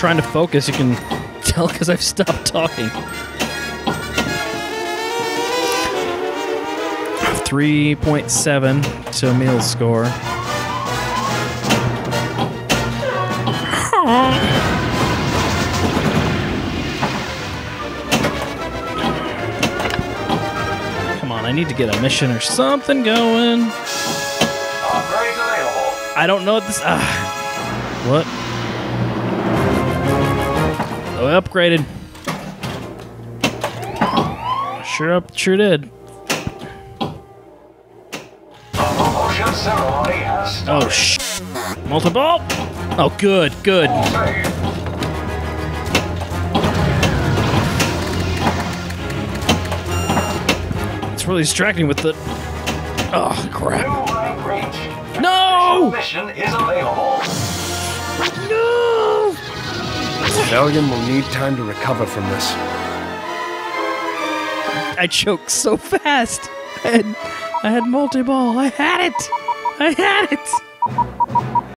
trying to focus, you can tell because I've stopped talking. 3.7 to Emil's score. Come on, I need to get a mission or something going. Upgrades available. I don't know what this... what? Oh, I upgraded. Sure did. Oh, sh! Multiple? Oh, good, good. It's really distracting with the... Oh, crap. No! Mission is available. No! The rebellion will need time to recover from this. I choked so fast. I had multi-ball. I had it!